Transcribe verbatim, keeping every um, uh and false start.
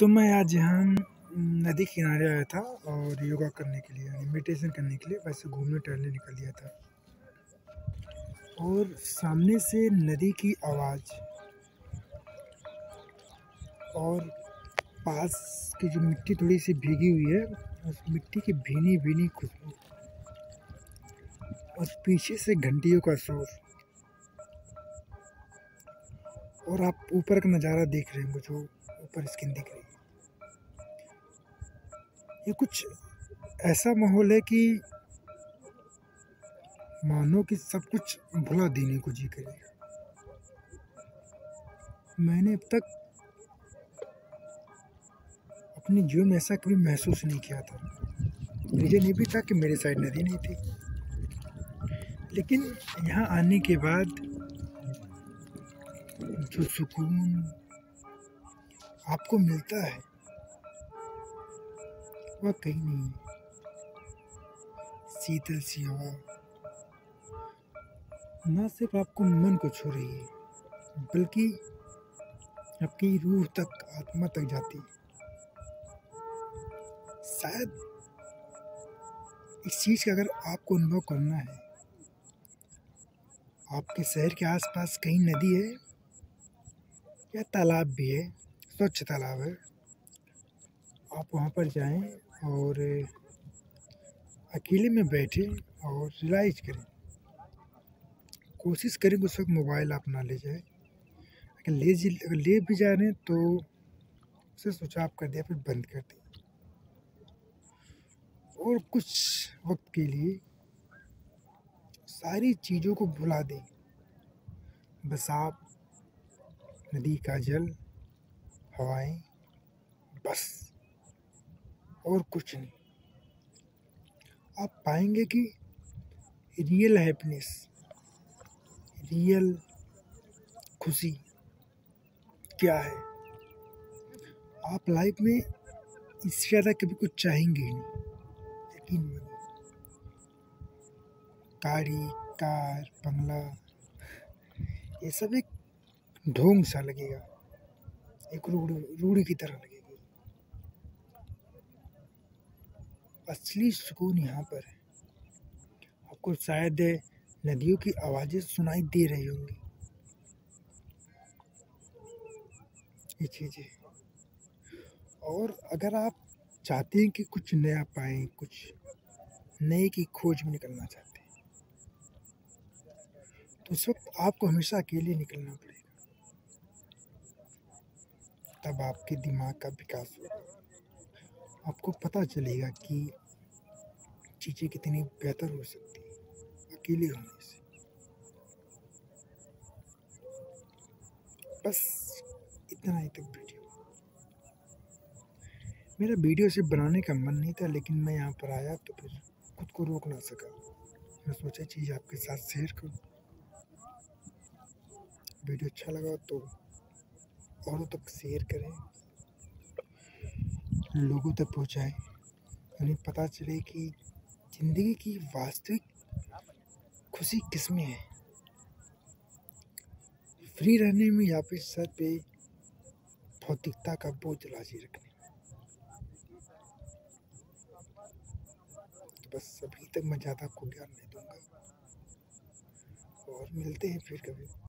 तो मैं आज यहाँ नदी किनारे आया था और योगा करने के लिए, मेडिटेशन करने के लिए, वैसे घूमने टहलने निकल दिया था। और सामने से नदी की आवाज़ और पास की जो मिट्टी थोड़ी सी भीगी हुई है, उस मिट्टी की भीनी भीनी खुशबू और पीछे से घंटियों का शोर और आप ऊपर का नज़ारा देख रहे हैं, मुझे ऊपर स्किन दिख रही है। ये कुछ ऐसा माहौल है कि मानो कि सब कुछ भुला देने को जी करेगा। मैंने अब तक अपने जीवन में ऐसा कभी महसूस नहीं किया था। मुझे नहीं भी था कि मेरे साइड नदी नहीं थी, लेकिन यहाँ आने के बाद जो सुकून आपको मिलता है वह कहीं नहीं। शीतल सी हवा न सिर्फ आपको मन को छू रही है, बल्कि आपकी रूह तक, आत्मा तक जाती है। शायद इस चीज़ का अगर आपको अनुभव करना है, आपके शहर के आसपास कहीं नदी है या तालाब भी है, स्वच्छ तालाब है, आप वहाँ पर जाएं और अकेले में बैठें और रिलैक्स करें। कोशिश करें उस वक्त मोबाइल आप ना ले जाए, अगर ले अगर ले भी जा रहे हैं तो उसे स्विच ऑफ कर दिया, फिर बंद कर दें और कुछ वक्त के लिए सारी चीज़ों को भुला दें। बस आप नदी का जल, हवाएं, बस और कुछ नहीं। आप पाएंगे कि रियल हैप्पीनेस, रियल खुशी क्या है। आप लाइफ में इससे ज़्यादा कभी कुछ चाहेंगे ही नहीं। लेकिन गाड़ी, कार, बंगला, ये सब एक ढोंग सा लगेगा, एक रूढ़ी की तरह लगेगी। असली सुकून यहाँ पर है। आपको शायद नदियों की आवाज़ें सुनाई दे रही होंगी। ये चीज़ें, और अगर आप चाहते हैं कि कुछ नया पाएं, कुछ नए की खोज में निकलना चाहते हैं, तो उस वक्त आपको हमेशा अकेले निकलना पड़ेगा। तब आपके दिमाग का विकास होगा, आपको पता चलेगा कि चीज़ें कितनी बेहतर हो सकती हैं अकेले होने से। बस इतना ही तक वीडियो। मेरा वीडियो से बनाने का मन नहीं था, लेकिन मैं यहाँ पर आया तो फिर खुद को रोक ना सका। मैं सोचा चीज़ आपके साथ शेयर करूँ। वीडियो अच्छा लगा तो औरों तक शेयर करें, लोगों तक पहुँचाएं, उन्हें पता चले कि ज़िंदगी की वास्तविक खुशी किस में है। फ्री रहने में या फिर सर पे भौतिकता का बोझ लाजी रखने में। तो बस अभी तक मैं ज़्यादा आपको ज्ञान नहीं दूँगा और मिलते हैं फिर कभी।